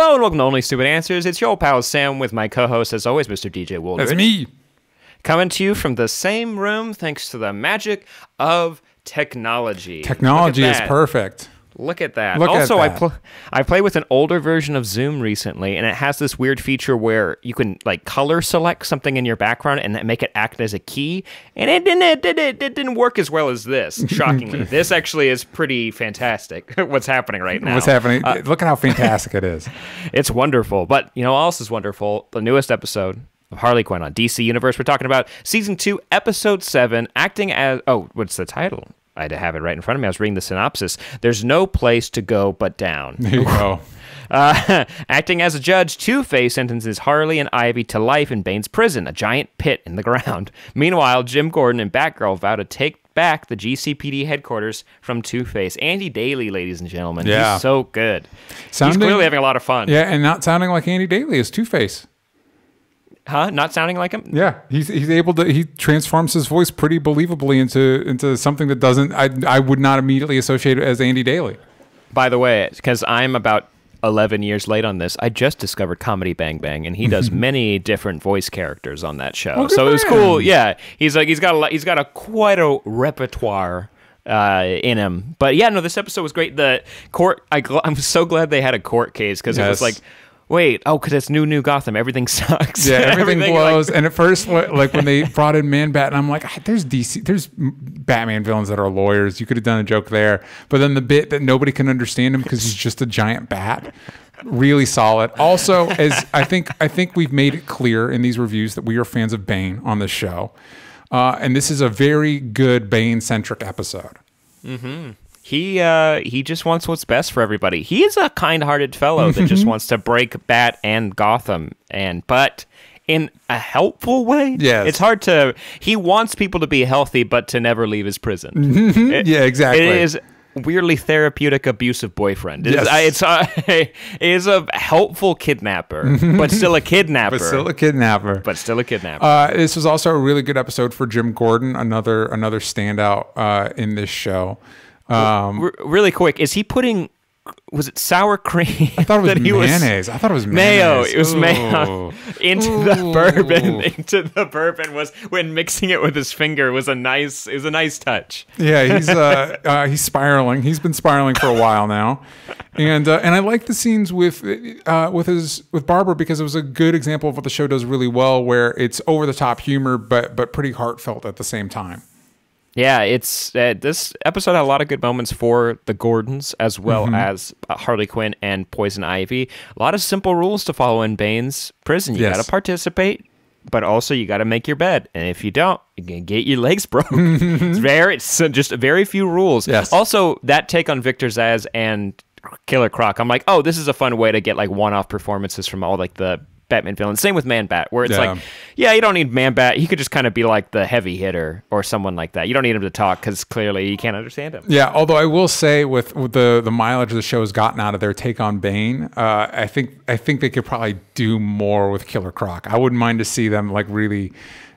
Hello and welcome to Only Stupid Answers. It's your old pal Sam with my co-host, as always, Mr. DJ Wooldridge. That's me. Coming to you from the same room thanks to the magic of technology. Technology is perfect. Look at that. Also, I play with an older version of Zoom recently, and it has this weird feature where you can like color select something in your background and make it act as a key. And it didn't work as well as this. Shockingly, this actually is pretty fantastic. What's happening right now? What's happening? Look at how fantastic it is. It's wonderful. But you know, what else is wonderful? The newest episode of Harley Quinn on DC Universe. We're talking about season 2, episode 7. Acting as what's the title? I had to have it right in front of me. I was reading the synopsis. There's no place to go but down. There you go. Acting as a judge, Two-Face sentences Harley and Ivy to life in Bane's prison, a giant pit in the ground. Meanwhile, Jim Gordon and Batgirl vow to take back the GCPD headquarters from Two-Face. Andy Daly, ladies and gentlemen. Yeah. He's so good. He's clearly having a lot of fun. Yeah, and not sounding like Andy Daly is Two-Face. Huh? Not sounding like him? Yeah, he's able to. He transforms his voice pretty believably into something that doesn't. I would not immediately associate it as Andy Daly. By the way, because I'm about 11 years late on this, I just discovered Comedy Bang Bang, and he does many different voice characters on that show. Oh, so it was cool. Yeah, he's got quite a repertoire in him. But yeah, no, this episode was great. The court. I'm so glad they had a court case because it was like. Wait, because it's new Gotham. Everything sucks. Yeah, everything blows. Like, and at first, like when they brought in Man-Bat, and I'm like, there's Batman villains that are lawyers. You could have done a joke there. But then the bit that nobody can understand him because he's just a giant bat, really solid. Also, as I think we've made it clear in these reviews that we are fans of Bane on the show, and this is a very good Bane-centric episode. Mm-hmm. He just wants what's best for everybody. He is a kind-hearted fellow that just wants to break Bat and Gotham, but in a helpful way. Yes. It's hard to. He wants people to be healthy, but to never leave his prison. Yeah, exactly. It is weirdly therapeutic, abusive boyfriend. It is a helpful kidnapper, but still a kidnapper. This was also a really good episode for Jim Gordon, another standout in this show. Really quick, is he putting? Was it sour cream? I thought it was mayonnaise. I thought it was mayo. It was mayo into the bourbon. Into the bourbon was when mixing it with his finger was a nice. It was a nice touch. Yeah, he's spiraling. He's been spiraling for a while now, and I like the scenes with Barbara because it was a good example of what the show does really well, where it's over the top humor but pretty heartfelt at the same time. Yeah, it's this episode had a lot of good moments for the Gordons as well as Harley Quinn and Poison Ivy. A lot of simple rules to follow in Bane's prison. You got to participate, but also you got to make your bed. And if you don't, you can get your legs broke. It's just very few rules. Yes. Also, that take on Victor Zsasz and Killer Croc, I'm like, oh, this is a fun way to get like one-off performances from all like the Batman villains. Same with Man-Bat, where it's like, yeah, you don't need Man-Bat. He could just kind of be like the heavy hitter or someone like that. You don't need him to talk because clearly you can't understand him. Yeah, although I will say with the mileage the show has gotten out of their take on Bane, I think they could probably do more with Killer Croc. I wouldn't mind to see them like really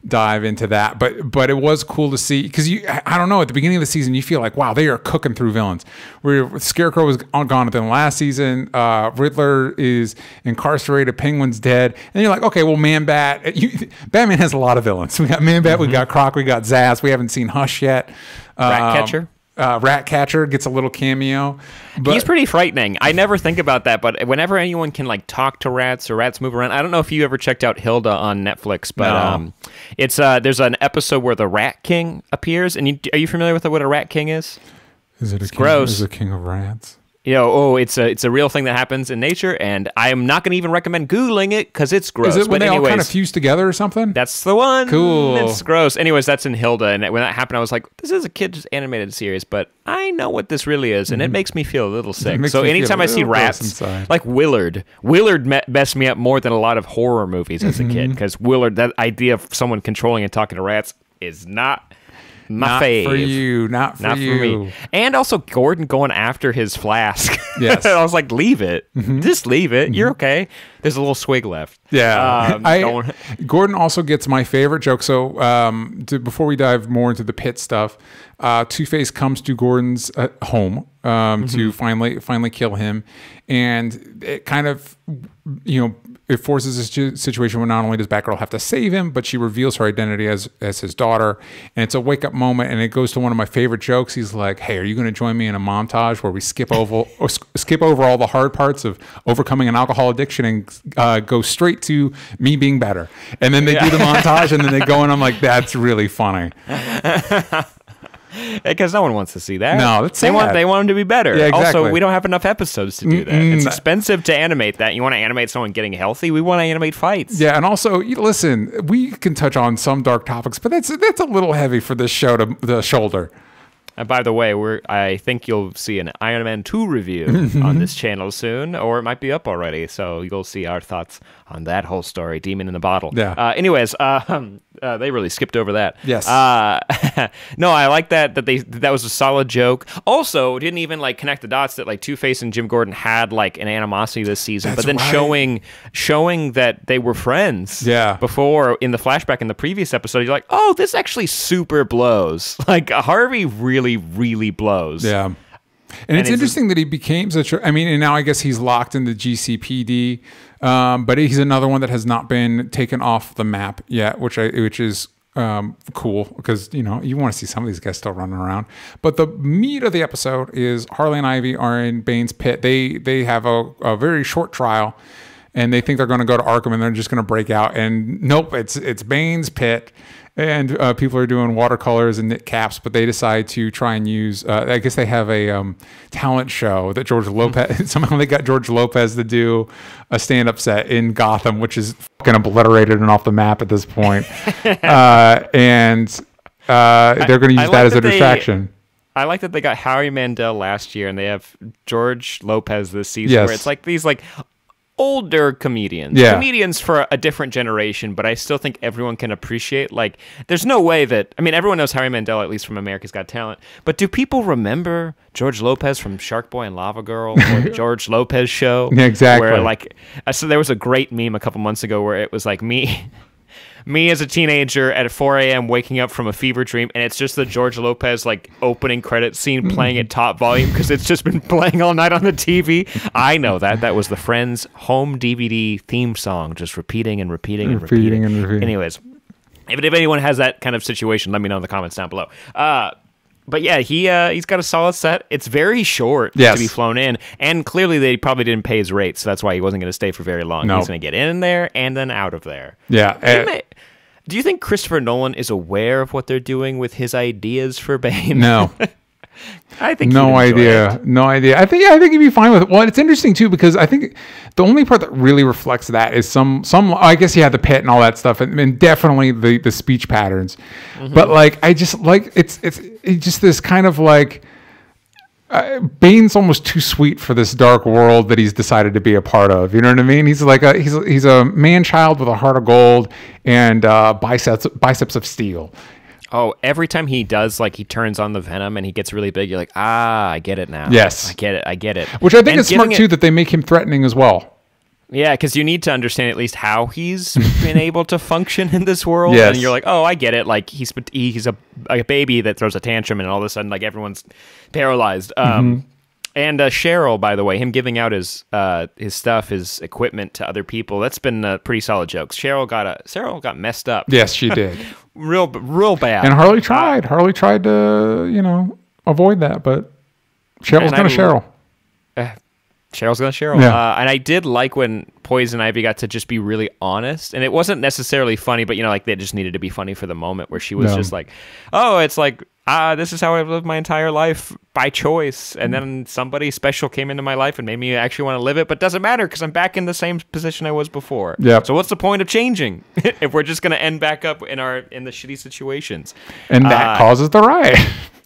dive into that, but it was cool to see because I don't know, at the beginning of the season you feel like, wow, they are cooking through villains. Where Scarecrow was gone within last season, Riddler is incarcerated, Penguin's dead, and you're like, okay, well, Man-Bat, Batman has a lot of villains. We got Man-Bat, we got Croc, we got Zsasz, we haven't seen Hush yet. Rat Catcher gets a little cameo. But he's pretty frightening. I never think about that, but whenever anyone can like talk to rats or rats move around, I don't know if you ever checked out Hilda on Netflix, but it's there's an episode where the Rat King appears, and are you familiar with what a Rat King is? Is it a gross? Is it a king of rats? You know, it's a real thing that happens in nature, and I am not going to even recommend Googling it because it's gross. Is it when they all kind of fuse together or something? That's the one. Cool. It's gross. Anyways, that's in Hilda, and when that happened, I was like, this is a kid's animated series, but I know what this really is, and it makes me feel a little sick. So anytime I see rats, like Willard messed me up more than a lot of horror movies as a kid because Willard, that idea of someone controlling and talking to rats is not... Not fave. For you, not for me. And also Gordon going after his flask. Yes. I was like, leave it. Just leave it. You're okay. There's a little swig left. Yeah. Gordon also gets my favorite joke. So before we dive more into the pit stuff, Two-Face comes to Gordon's home to finally kill him. And it kind of, you know, it forces a situation where not only does Batgirl have to save him, but she reveals her identity as his daughter. And it's a wake-up moment, and it goes to one of my favorite jokes. He's like, hey, are you going to join me in a montage where we skip over skip over all the hard parts of overcoming an alcohol addiction and go straight to me being better? And then they do the montage, and then they go, and I'm like, that's really funny. Because no one wants to see that. No, that's sad. They want them to be better. Yeah, exactly. Also, we don't have enough episodes to do that. It's expensive to animate that. You want to animate someone getting healthy? We want to animate fights. Yeah, and also, listen, we can touch on some dark topics, but that's a little heavy for this show to shoulder. And by the way, I think you'll see an Iron Man 2 review on this channel soon, or it might be up already. So you'll see our thoughts on that whole story, Demon in the Bottle. Yeah. Anyways, they really skipped over that. Yes. No, I like that was a solid joke. Also, didn't even like connect the dots that like Two-Face and Jim Gordon had like an animosity this season, but then showing that they were friends. Yeah. Before in the flashback in the previous episode, you're like, oh, this actually super blows. Like Harvey really blows. Yeah. And it's interesting that he became such a, I mean, and now I guess he's locked in the GCPD, but he's another one that has not been taken off the map yet, which is cool, because you know you want to see some of these guys still running around. But the meat of the episode is Harley and Ivy are in Bane's pit. They have a very short trial, and they think they're going to go to Arkham and they're just going to break out. And nope, it's Bane's pit. And people are doing watercolors and knit caps, but they decide to try and use, I guess they have a talent show that George Lopez, somehow they got George Lopez to do a stand-up set in Gotham, which is fucking obliterated and off the map at this point. And they're going to use that as a distraction. I like that they got Howie Mandel last year and they have George Lopez this season, where it's like these like older comedians, comedians for a different generation, but I still think everyone can appreciate, like, there's no way that, I mean, everyone knows Harry Mandel, at least from America's Got Talent, but do people remember George Lopez from Shark Boy and Lava Girl, or the George Lopez Show? Exactly. Where, like, so there was a great meme a couple months ago where it was like, me as a teenager at 4 a.m. waking up from a fever dream, and it's just the George Lopez like opening credit scene playing at top volume because it's just been playing all night on the TV. I know that was the Friends home DVD theme song, just repeating and repeating and repeating. Anyways, if anyone has that kind of situation, let me know in the comments down below. But yeah, he's got a solid set. It's very short to be flown in, and clearly they probably didn't pay his rate, so that's why he wasn't going to stay for very long. Nope. He's going to get in there and then out of there. Yeah. Do you think Christopher Nolan is aware of what they're doing with his ideas for Bane? No. I think no idea. No idea. I think he'd be fine with it. Well, it's interesting too, because I think the only part that really reflects that is some I guess the pit and all that stuff, and definitely the speech patterns. But like I just like it's just this kind of like Bane's almost too sweet for this dark world that he's decided to be a part of. You know what I mean? He's like he's a man child with a heart of gold and biceps of steel. Oh, every time he does, like, he turns on the venom and he gets really big, you're like, ah, I get it now. Yes. I get it. Which I think is smart, too, that they make him threatening as well. Yeah, because you need to understand at least how he's been able to function in this world. Yes. And you're like, oh, I get it. Like, he's a baby that throws a tantrum and all of a sudden, like, everyone's paralyzed. And Cheryl, by the way, him giving out his stuff, his equipment to other people, that's been a pretty solid joke. Cheryl got messed up. Yes, she did. real bad. And Harley tried. Harley tried to, you know, avoid that, but Cheryl's going to Cheryl. Cheryl's going to Cheryl. Yeah. And I did like when Poison Ivy got to just be really honest, and it wasn't necessarily funny, but, you know, like they just needed to be funny for the moment, where she was just like, oh, it's like, this is how I've lived my entire life by choice, and then somebody special came into my life and made me actually want to live it, but doesn't matter because I'm back in the same position I was before. Yeah. So what's the point of changing if we're just going to end back up in the shitty situations? And that causes the riot.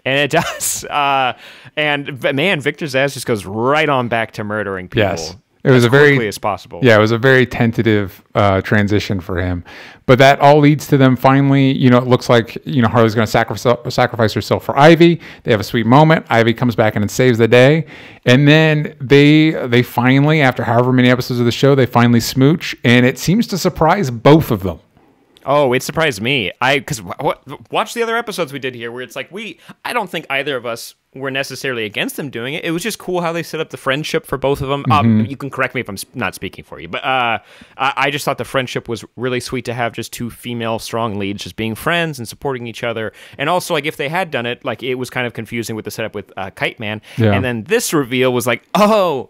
And it does. And man, Victor Zsasz just goes right on back to murdering people. Yes. It was as quickly as possible. Yeah, it was a very tentative transition for him, but that all leads to them finally. You know, it looks like Harley's going to sacrifice herself for Ivy. They have a sweet moment. Ivy comes back in and saves the day, and then they finally, after however many episodes of the show, they finally smooch, and it seems to surprise both of them. Oh, it surprised me. Because watch the other episodes we did here where it's like, I don't think either of us were necessarily against them doing it. It was just cool how they set up the friendship for both of them. You can correct me if I'm not speaking for you, but I just thought the friendship was really sweet to have just two female strong leads just being friends and supporting each other. And also, like, if they had done it, like, it was kind of confusing with the setup with Kite Man. Yeah. And then this reveal was like, oh,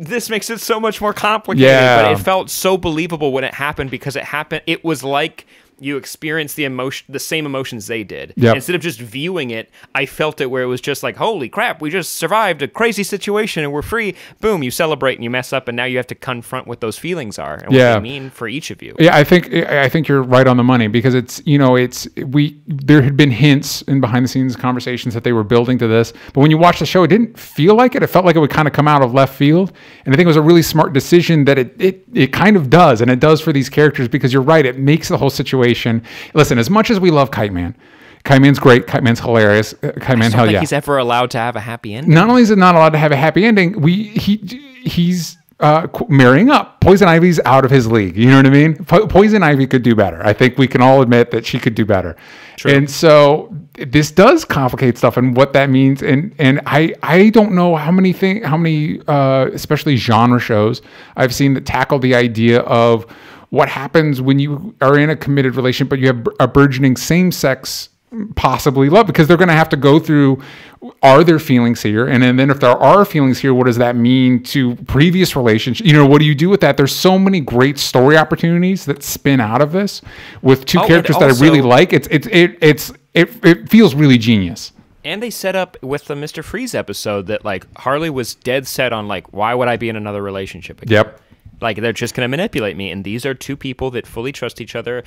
this makes it so much more complicated. Yeah. But it felt so believable when it happened because it happened. It was like you experienced the emotion, the same emotions they did. Yep. Instead of just viewing it, I felt it where it was just like, holy crap, we just survived a crazy situation and we're free. Boom, you celebrate and you mess up, and now you have to confront what those feelings are and what they mean for each of you. Yeah, I think you're right on the money because it's, you know, there had been hints in behind the scenes conversations that they were building to this, but when you watch the show, it didn't feel like it. It felt like it would kind of come out of left field, and I think it was a really smart decision that it kind of does, and it does for these characters because you're right, it makes the whole situation. Listen, as much as we love Kite Man, Kite Man's great, Kite Man's hilarious, Kite Man, hell yeah. I don't think he's ever allowed to have a happy ending. Not only is it not allowed to have a happy ending, he's marrying up. Poison Ivy's out of his league. You know what I mean? Poison Ivy could do better. I think we can all admit that she could do better. True. And so this does complicate stuff and what that means. And I don't know how many especially genre shows I've seen that tackle the idea of what happens when you are in a committed relationship, but you have a burgeoning same-sex possibly love, because they're going to have to go through, are there feelings here? And then if there are feelings here, what does that mean to previous relationships? You know, what do you do with that? There's so many great story opportunities that spin out of this with two characters that I really like. It feels really genius. And they set up with the Mr. Freeze episode that like Harley was dead set on, like, why would I be in another relationship again? Yep. Like, they're just going to manipulate me. And these are two people that fully trust each other.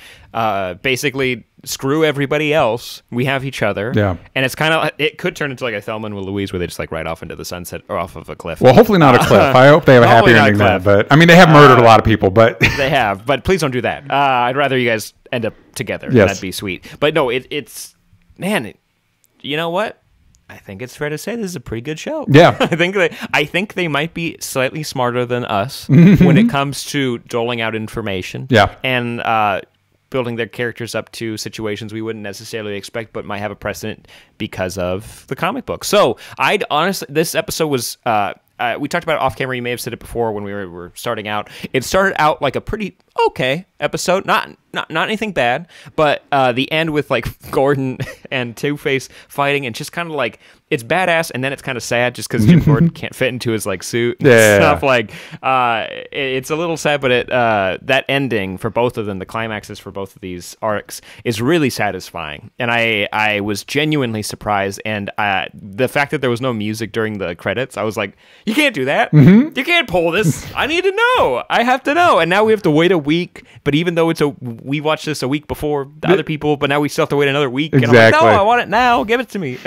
Basically, screw everybody else. We have each other. Yeah. And it's kind of, it could turn into like a Thelma and Louise where they just like ride off into the sunset or off of a cliff. Well, hopefully not a cliff. I hope they have a happy ending then. But I mean, they have murdered a lot of people, but. They have, but please don't do that. I'd rather you guys end up together. Yes. That'd be sweet. But no, man, you know what? I think it's fair to say this is a pretty good show. Yeah. I think they might be slightly smarter than us when it comes to doling out information. Yeah. And building their characters up to situations we wouldn't necessarily expect, but might have a precedent because of the comic book. So I'd honestly, this episode was, we talked about it off camera. You may have said it before when we were starting out. It started out like a pretty okay episode, not anything bad, but the end with like Gordon and Two-Face fighting and just kind of like it's badass, and then it's kind of sad just because Jim Gordon can't fit into his like suit and stuff. Like it's a little sad, but that ending for both of them, the climaxes for both of these arcs, is really satisfying, and I was genuinely surprised. And the fact that there was no music during the credits, I was like, you can't do that. You can't pull this. I need to know. I have to know. And now we have to wait a week, but even though we watched this a week before the other people, but now we still have to wait another week. Exactly. And I'm like, no, I want it now. Give it to me.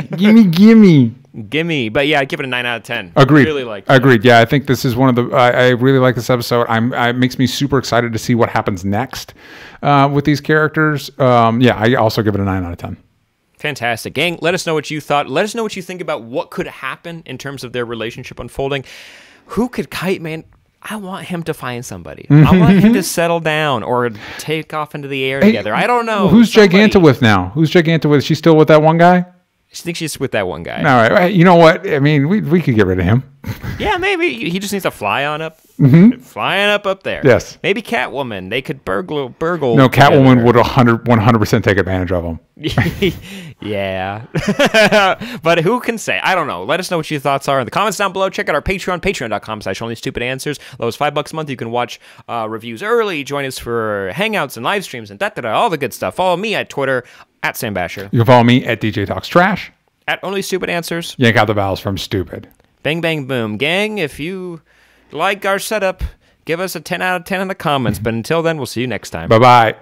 gimme. But yeah, I give it a 9 out of 10. Agreed. I really like it. Agreed. Yeah, I think this is one of the. I really like this episode. It makes me super excited to see what happens next with these characters. Yeah, I also give it a 9 out of 10. Fantastic. Gang, let us know what you thought. Let us know what you think about what could happen in terms of their relationship unfolding. Who could Kite Man? I want him to find somebody. I want him to settle down or take off into the air together. I don't know. Who's Giganta with now? Who's Giganta with? Is she still with that one guy? I think she's with that one guy. All right. You know what? I mean, we could get rid of him. Yeah, maybe. He just needs to fly on up. Flying up there. Yes. Maybe Catwoman. They could burgle. No, Catwoman would 100% take advantage of him. Yeah. But who can say? I don't know. Let us know what your thoughts are in the comments down below. Check out our Patreon, patreon.com/onlystupidanswers. Low as $5 a month. You can watch reviews early. Join us for hangouts and live streams and all the good stuff. Follow me at Twitter, at Sam Basher. You can follow me at DJ Talks Trash. At Only Stupid Answers. Yank out the vowels from stupid. Bang, bang, boom. Gang, if you like our setup, give us a 10 out of 10 in the comments. But until then, we'll see you next time. Bye-bye.